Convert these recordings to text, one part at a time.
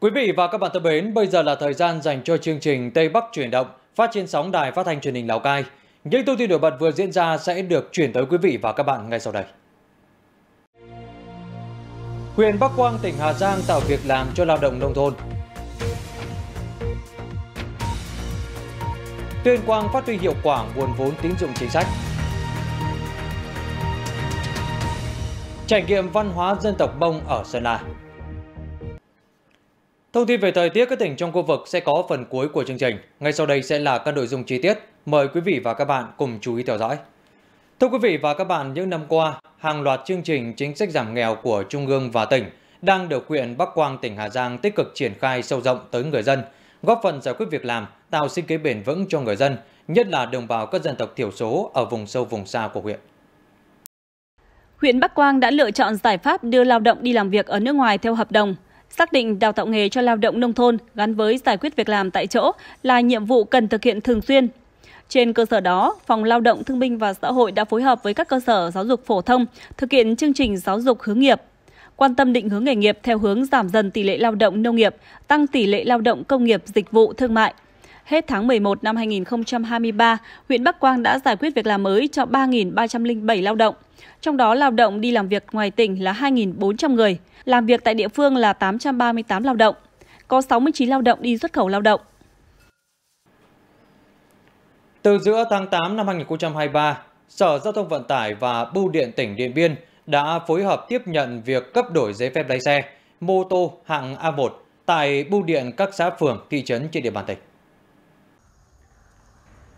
Quý vị và các bạn thân mến, bây giờ là thời gian dành cho chương trình Tây Bắc chuyển động phát trên sóng Đài Phát thanh truyền hình Lào Cai. Những thông tin nổi bật vừa diễn ra sẽ được chuyển tới quý vị và các bạn ngay sau đây. Huyện Bắc Quang, tỉnh Hà Giang tạo việc làm cho lao động nông thôn. Tuyên Quang phát huy hiệu quả nguồn vốn tín dụng chính sách. Trải nghiệm văn hóa dân tộc Mông ở Sơn La. Thông tin về thời tiết các tỉnh trong khu vực sẽ có phần cuối của chương trình. Ngay sau đây sẽ là các nội dung chi tiết. Mời quý vị và các bạn cùng chú ý theo dõi. Thưa quý vị và các bạn, những năm qua, hàng loạt chương trình chính sách giảm nghèo của Trung ương và tỉnh đang được huyện Bắc Quang, tỉnh Hà Giang tích cực triển khai sâu rộng tới người dân, góp phần giải quyết việc làm, tạo sinh kế bền vững cho người dân, nhất là đồng bào các dân tộc thiểu số ở vùng sâu vùng xa của huyện. Huyện Bắc Quang đã lựa chọn giải pháp đưa lao động đi làm việc ở nước ngoài theo hợp đồng, xác định đào tạo nghề cho lao động nông thôn gắn với giải quyết việc làm tại chỗ là nhiệm vụ cần thực hiện thường xuyên. Trên cơ sở đó, Phòng Lao động Thương binh và Xã hội đã phối hợp với các cơ sở giáo dục phổ thông thực hiện chương trình giáo dục hướng nghiệp, quan tâm định hướng nghề nghiệp theo hướng giảm dần tỷ lệ lao động nông nghiệp, tăng tỷ lệ lao động công nghiệp, dịch vụ, thương mại. Hết tháng 11 năm 2023, huyện Bắc Quang đã giải quyết việc làm mới cho 3.307 lao động. Trong đó, lao động đi làm việc ngoài tỉnh là 2.400 người, làm việc tại địa phương là 838 lao động, có 69 lao động đi xuất khẩu lao động. Từ giữa tháng 8 năm 2023, Sở Giao thông Vận tải và Bưu điện tỉnh Điện Biên đã phối hợp tiếp nhận việc cấp đổi giấy phép lái xe, mô tô hạng A1 tại bưu điện các xã phường, thị trấn trên địa bàn tỉnh.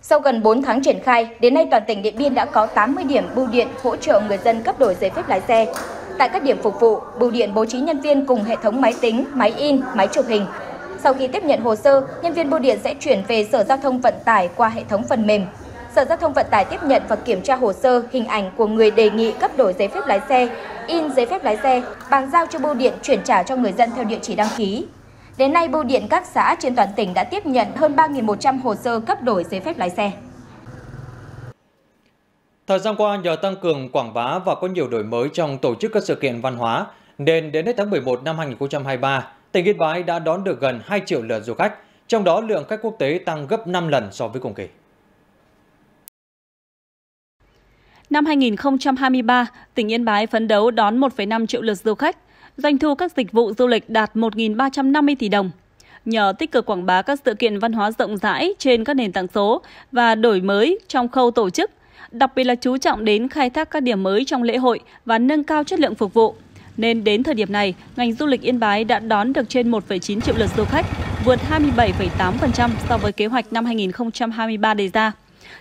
Sau gần 4 tháng triển khai, đến nay toàn tỉnh Điện Biên đã có 80 điểm bưu điện hỗ trợ người dân cấp đổi giấy phép lái xe. Tại các điểm phục vụ, bưu điện bố trí nhân viên cùng hệ thống máy tính, máy in, máy chụp hình. Sau khi tiếp nhận hồ sơ, nhân viên bưu điện sẽ chuyển về Sở Giao thông Vận tải qua hệ thống phần mềm. Sở Giao thông Vận tải tiếp nhận và kiểm tra hồ sơ, hình ảnh của người đề nghị cấp đổi giấy phép lái xe, in giấy phép lái xe, bàn giao cho bưu điện chuyển trả cho người dân theo địa chỉ đăng ký. Đến nay, bưu điện các xã trên toàn tỉnh đã tiếp nhận hơn 3.100 hồ sơ cấp đổi giấy phép lái xe. Thời gian qua, nhờ tăng cường quảng bá và có nhiều đổi mới trong tổ chức các sự kiện văn hóa, nên đến hết tháng 11 năm 2023, tỉnh Yên Bái đã đón được gần 2 triệu lượt du khách, trong đó lượng khách quốc tế tăng gấp 5 lần so với cùng kỳ. Năm 2023, tỉnh Yên Bái phấn đấu đón 1,5 triệu lượt du khách, doanh thu các dịch vụ du lịch đạt 1.350 tỷ đồng. Nhờ tích cực quảng bá các sự kiện văn hóa rộng rãi trên các nền tảng số và đổi mới trong khâu tổ chức, đặc biệt là chú trọng đến khai thác các điểm mới trong lễ hội và nâng cao chất lượng phục vụ, nên đến thời điểm này, ngành du lịch Yên Bái đã đón được trên 1,9 triệu lượt du khách, vượt 27,8% so với kế hoạch năm 2023 đề ra.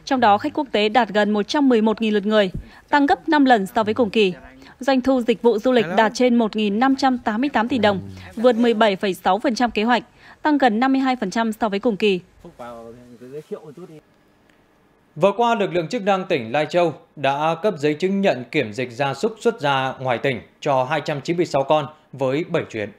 Trong đó, khách quốc tế đạt gần 111.000 lượt người, tăng gấp 5 lần so với cùng kỳ. Doanh thu dịch vụ du lịch đạt trên 1.588 tỷ đồng, vượt 17,6% kế hoạch, tăng gần 52% so với cùng kỳ. Vừa qua, lực lượng chức năng tỉnh Lai Châu đã cấp giấy chứng nhận kiểm dịch gia súc xuất ra ngoài tỉnh cho 296 con với 7 chuyến.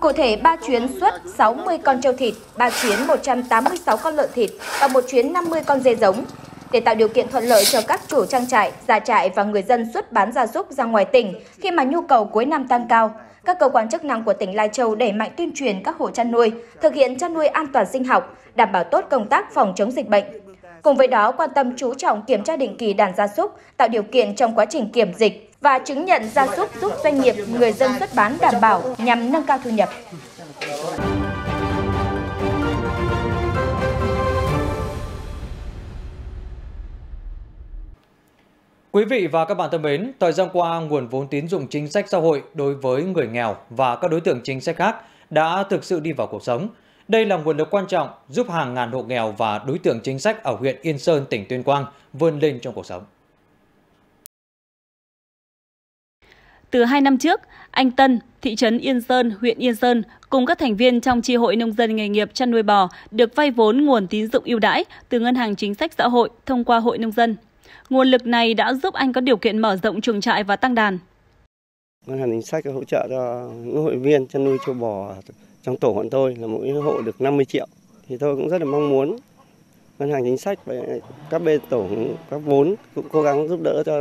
Cụ thể, 3 chuyến xuất 60 con trâu thịt, 3 chuyến 186 con lợn thịt và 1 chuyến 50 con dê giống. Để tạo điều kiện thuận lợi cho các chủ trang trại, gia trại và người dân xuất bán gia súc ra ngoài tỉnh khi mà nhu cầu cuối năm tăng cao, các cơ quan chức năng của tỉnh Lai Châu đẩy mạnh tuyên truyền các hộ chăn nuôi, thực hiện chăn nuôi an toàn sinh học, đảm bảo tốt công tác phòng chống dịch bệnh. Cùng với đó, quan tâm chú trọng kiểm tra định kỳ đàn gia súc, tạo điều kiện trong quá trình kiểm dịch và chứng nhận gia súc giúp doanh nghiệp, người dân xuất bán đảm bảo nhằm nâng cao thu nhập. Quý vị và các bạn thân mến, thời gian qua, nguồn vốn tín dụng chính sách xã hội đối với người nghèo và các đối tượng chính sách khác đã thực sự đi vào cuộc sống. Đây là nguồn lực quan trọng giúp hàng ngàn hộ nghèo và đối tượng chính sách ở huyện Yên Sơn, tỉnh Tuyên Quang vươn lên trong cuộc sống. Từ 2 năm trước, anh Tân, thị trấn Yên Sơn, huyện Yên Sơn cùng các thành viên trong chi hội nông dân nghề nghiệp chăn nuôi bò được vay vốn nguồn tín dụng ưu đãi từ Ngân hàng Chính sách Xã hội thông qua Hội Nông dân. Nguồn lực này đã giúp anh có điều kiện mở rộng chuồng trại và tăng đàn. Ngân hàng Chính sách hỗ trợ cho những hội viên chăn nuôi châu bò trong tổ bọn tôi là mỗi hộ được 50 triệu. Thì tôi cũng rất là mong muốn Ngân hàng Chính sách và các bên tổ, các vốn cũng cố gắng giúp đỡ cho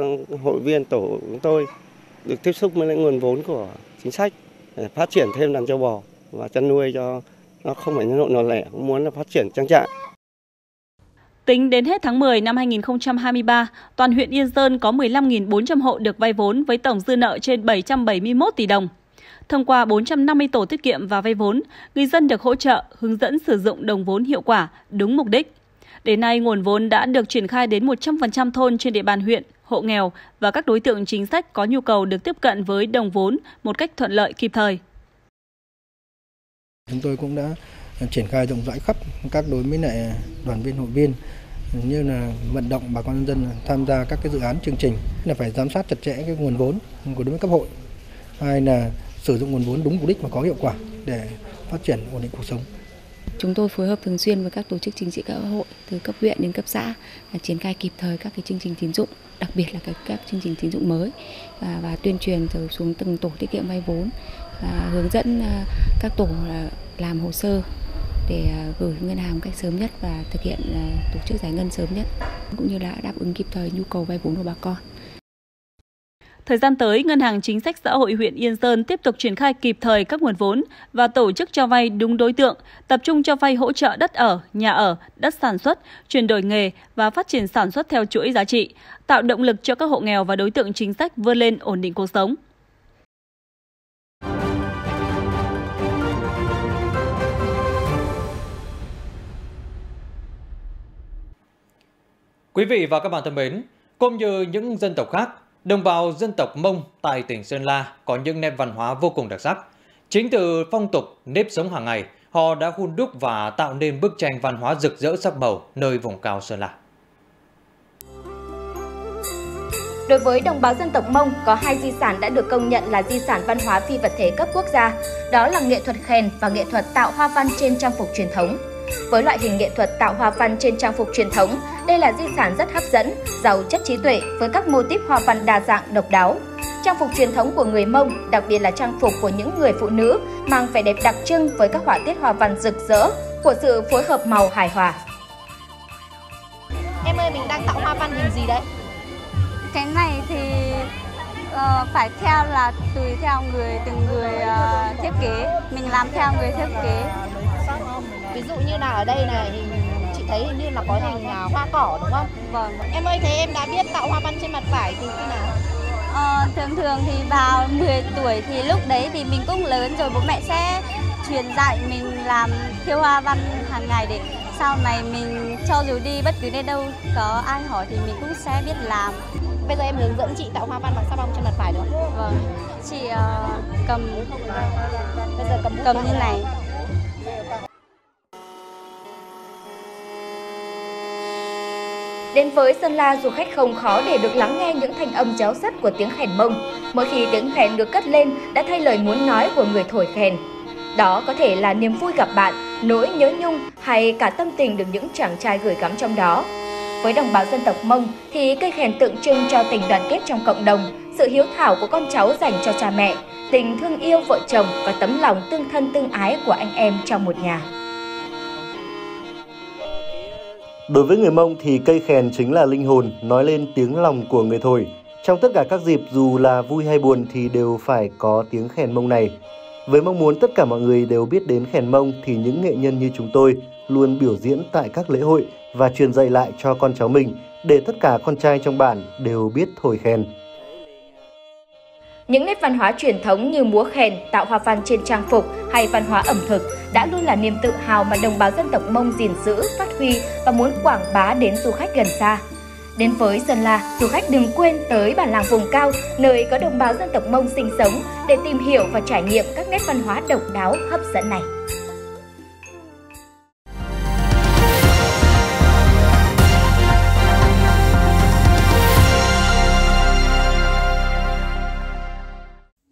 hội viên tổ chúng tôi được tiếp xúc với lại nguồn vốn của chính sách phát triển thêm đàn châu bò và chăn nuôi cho nó không phải nhân hộ nhỏ lẻ, cũng muốn là phát triển trang trại. Tính đến hết tháng 10 năm 2023, toàn huyện Yên Sơn có 15.400 hộ được vay vốn với tổng dư nợ trên 771 tỷ đồng. Thông qua 450 tổ tiết kiệm và vay vốn, người dân được hỗ trợ, hướng dẫn sử dụng đồng vốn hiệu quả, đúng mục đích. Đến nay, nguồn vốn đã được triển khai đến 100% thôn trên địa bàn huyện, hộ nghèo và các đối tượng chính sách có nhu cầu được tiếp cận với đồng vốn một cách thuận lợi kịp thời. Chúng tôi cũng đã triển khai rộng rãi khắp các đối với lại đoàn viên hội viên, như là vận động bà con nhân dân tham gia các cái dự án chương trình, là phải giám sát chặt chẽ cái nguồn vốn của đối với cấp hội, hay là sử dụng nguồn vốn đúng mục đích và có hiệu quả để phát triển ổn định cuộc sống. Chúng tôi phối hợp thường xuyên với các tổ chức chính trị xã hội từ cấp huyện đến cấp xã, triển khai kịp thời các cái chương trình tín dụng, đặc biệt là các chương trình tín dụng mới, và tuyên truyền từ xuống từng tổ tiết kiệm vay vốn, hướng dẫn các tổ làm hồ sơ để gửi ngân hàng một cách sớm nhất và thực hiện tổ chức giải ngân sớm nhất, cũng như là đáp ứng kịp thời nhu cầu vay vốn của bà con. Thời gian tới, Ngân hàng Chính sách Xã hội huyện Yên Sơn tiếp tục triển khai kịp thời các nguồn vốn và tổ chức cho vay đúng đối tượng, tập trung cho vay hỗ trợ đất ở, nhà ở, đất sản xuất, chuyển đổi nghề và phát triển sản xuất theo chuỗi giá trị, tạo động lực cho các hộ nghèo và đối tượng chính sách vươn lên ổn định cuộc sống. Quý vị và các bạn thân mến, cũng như những dân tộc khác, đồng bào dân tộc Mông tại tỉnh Sơn La có những nét văn hóa vô cùng đặc sắc. Chính từ phong tục, nếp sống hàng ngày, họ đã hun đúc và tạo nên bức tranh văn hóa rực rỡ sắc màu nơi vùng cao Sơn La. Đối với đồng bào dân tộc Mông, có hai di sản đã được công nhận là di sản văn hóa phi vật thể cấp quốc gia, đó là nghệ thuật khen và nghệ thuật tạo hoa văn trên trang phục truyền thống. Với loại hình nghệ thuật tạo hoa văn trên trang phục truyền thống, đây là di sản rất hấp dẫn, giàu chất trí tuệ với các mô típ hoa văn đa dạng, độc đáo. Trang phục truyền thống của người Mông, đặc biệt là trang phục của những người phụ nữ, mang vẻ đẹp đặc trưng với các họa tiết hoa văn rực rỡ của sự phối hợp màu hài hòa. Em ơi, mình đang tạo hoa văn hình gì đấy? Cái này thì phải theo là tùy theo từng người thiết kế, mình làm theo người thiết kế. Ví dụ như là ở đây này, chị thấy hình như là có hình hoa cỏ đúng không? Vâng. Em ơi, thế em đã biết tạo hoa văn trên mặt vải từ khi nào? Thường thì vào 10 tuổi thì lúc đấy thì mình cũng lớn rồi, bố mẹ sẽ truyền dạy mình làm thiêu hoa văn hàng ngày để sau này mình cho dù đi bất cứ nơi đâu có ai hỏi thì mình cũng sẽ biết làm. Bây giờ em hướng dẫn chị tạo hoa văn bằng sa bông trên mặt vải được không? Vâng. Chị cầm như này. Đến với Sơn La, du khách không khó để được lắng nghe những thanh âm réo rắt của tiếng khèn Mông. Mỗi khi tiếng khèn được cất lên đã thay lời muốn nói của người thổi khèn. Đó có thể là niềm vui gặp bạn, nỗi nhớ nhung hay cả tâm tình được những chàng trai gửi gắm trong đó. Với đồng bào dân tộc Mông thì cây khèn tượng trưng cho tình đoàn kết trong cộng đồng, sự hiếu thảo của con cháu dành cho cha mẹ, tình thương yêu vợ chồng và tấm lòng tương thân tương ái của anh em trong một nhà. Đối với người Mông thì cây khèn chính là linh hồn, nói lên tiếng lòng của người thổi. Trong tất cả các dịp dù là vui hay buồn thì đều phải có tiếng khèn Mông này. Với mong muốn tất cả mọi người đều biết đến khèn Mông thì những nghệ nhân như chúng tôi luôn biểu diễn tại các lễ hội và truyền dạy lại cho con cháu mình để tất cả con trai trong bản đều biết thổi khèn. Những nét văn hóa truyền thống như múa khèn, tạo hoa văn trên trang phục hay văn hóa ẩm thực đã luôn là niềm tự hào mà đồng bào dân tộc Mông gìn giữ, phát huy và muốn quảng bá đến du khách gần xa. Đến với Sơn La, du khách đừng quên tới bản làng vùng cao, nơi có đồng bào dân tộc Mông sinh sống để tìm hiểu và trải nghiệm các nét văn hóa độc đáo hấp dẫn này.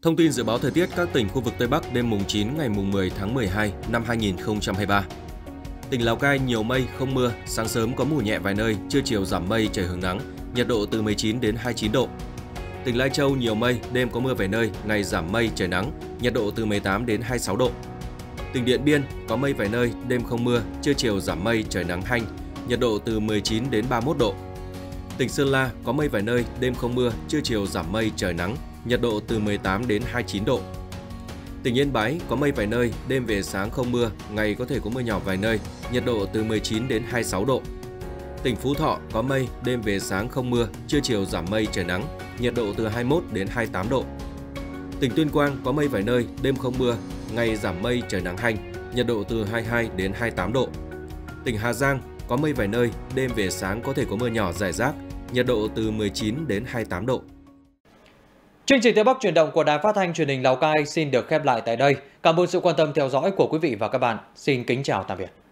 Thông tin dự báo thời tiết các tỉnh khu vực Tây Bắc đêm mùng 9 ngày mùng 10 tháng 12 năm 2023. Tỉnh Lào Cai nhiều mây, không mưa, sáng sớm có mù nhẹ vài nơi, trưa chiều giảm mây, trời hứng nắng, nhiệt độ từ 19 đến 29 độ. Tỉnh Lai Châu nhiều mây, đêm có mưa vài nơi, ngày giảm mây, trời nắng, nhiệt độ từ 18 đến 26 độ. Tỉnh Điện Biên có mây vài nơi, đêm không mưa, trưa chiều giảm mây, trời nắng hanh, nhiệt độ từ 19 đến 31 độ. Tỉnh Sơn La có mây vài nơi, đêm không mưa, trưa chiều giảm mây, trời nắng, nhiệt độ từ 18 đến 29 độ. Tỉnh Yên Bái có mây vài nơi, đêm về sáng không mưa, ngày có thể có mưa nhỏ vài nơi, nhiệt độ từ 19 đến 26 độ. Tỉnh Phú Thọ có mây, đêm về sáng không mưa, trưa chiều giảm mây trời nắng, nhiệt độ từ 21 đến 28 độ. Tỉnh Tuyên Quang có mây vài nơi, đêm không mưa, ngày giảm mây trời nắng hanh, nhiệt độ từ 22 đến 28 độ. Tỉnh Hà Giang có mây vài nơi, đêm về sáng có thể có mưa nhỏ rải rác, nhiệt độ từ 19 đến 28 độ. Chương trình Tây Bắc chuyển động của Đài Phát thanh truyền hình Lào Cai xin được khép lại tại đây. Cảm ơn sự quan tâm theo dõi của quý vị và các bạn. Xin kính chào tạm biệt.